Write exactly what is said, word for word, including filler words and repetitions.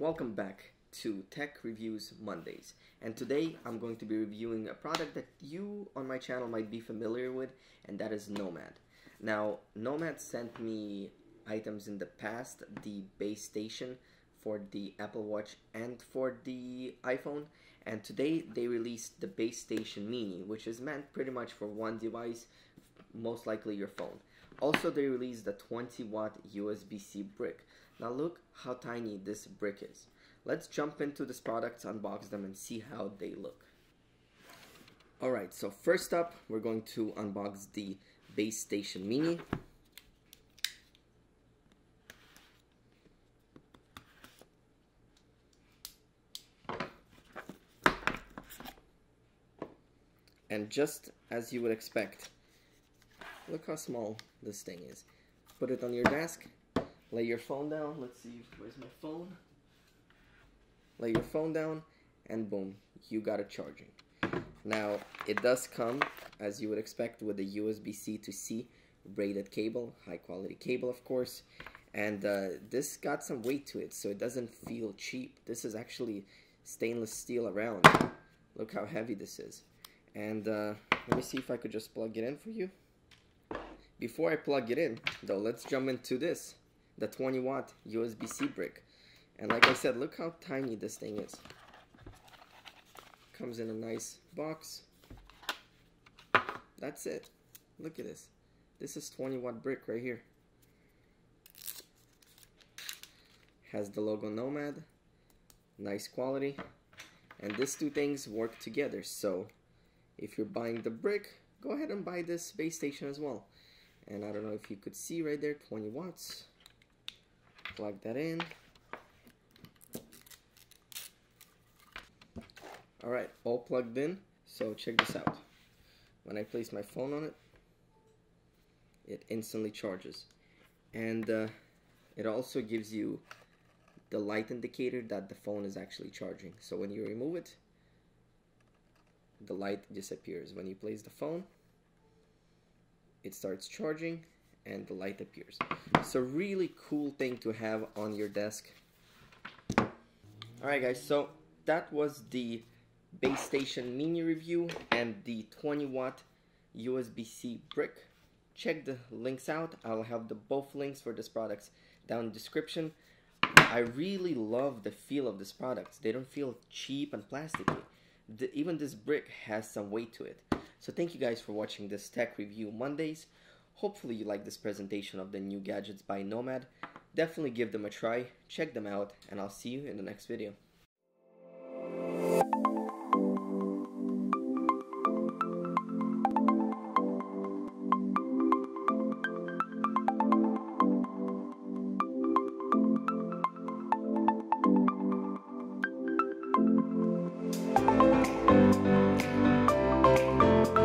Welcome back to Tech Reviews Mondays, and today I'm going to be reviewing a product that you on my channel might be familiar with, and that is Nomad. Now, Nomad sent me items in the past, the Base Station for the Apple Watch and for the iPhone, and today they released the Base Station Mini, which is meant pretty much for one device, most likely your phone. Also, they released the twenty watt U S B C brick. Now look how tiny this brick is. Let's jump into this product, unbox them, and see how they look. Alright, so first up, we're going to unbox the Base Station Mini. And just as you would expect, look how small this thing is. Put it on your desk, lay your phone down. Let's see, where's my phone? Lay your phone down, and boom, you got it charging. Now, it does come, as you would expect, with a U S B C to C braided cable, high quality cable, of course. And uh, this got some weight to it, so it doesn't feel cheap. This is actually stainless steel around. Look how heavy this is. And uh, let me see if I could just plug it in for you. Before I plug it in, though, let's jump into this, the twenty watt U S B C brick. And like I said, look how tiny this thing is. Comes in a nice box. That's it. Look at this. This is twenty watt brick right here. Has the logo Nomad. Nice quality. And these two things work together. So if you're buying the brick, go ahead and buy this Base Station as well. And I don't know if you could see right there, twenty watts. Plug that in. Alright, all plugged in. So check this out. When I place my phone on it, it instantly charges. And uh, it also gives you the light indicator that the phone is actually charging. So when you remove it, the light disappears. When you place the phone, it starts charging and the light appears. It's a really cool thing to have on your desk. Alright guys, so that was the Base Station Mini review and the twenty watt U S B C brick. Check the links out. I'll have the both links for this products down in the description. I really love the feel of this product. They don't feel cheap and plasticky. The, even this brick has some weight to it. So thank you guys for watching this Tech Review Mondays. Hopefully you like this presentation of the new gadgets by Nomad. Definitely give them a try, check them out, and I'll see you in the next video.